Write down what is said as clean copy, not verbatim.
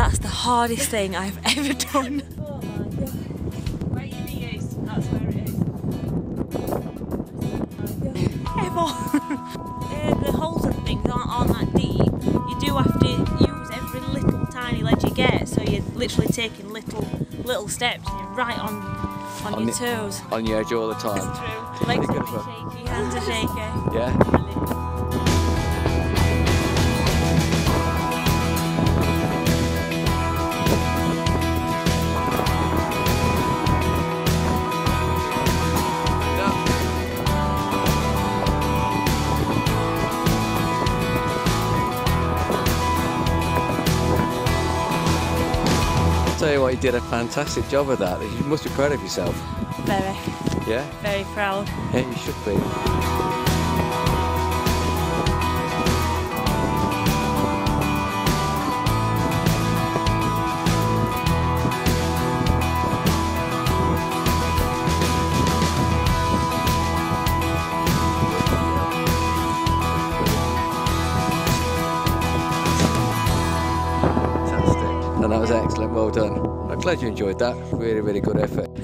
That's the hardest thing I've ever done. Where you use, that's where it is. The holes and things aren't that deep. You do have to use every little tiny ledge you get, so you're literally taking little steps. You're right on your toes. On your edge all the time. It's true. Legs are shaky, hands are shaky. Yeah. Tell you what, you did a fantastic job of that. You must be proud of yourself. Very. Yeah? Very proud. Yeah, you should be. Fantastic. And that was excellent. Well done. I'm glad you enjoyed that. Really, really good effort.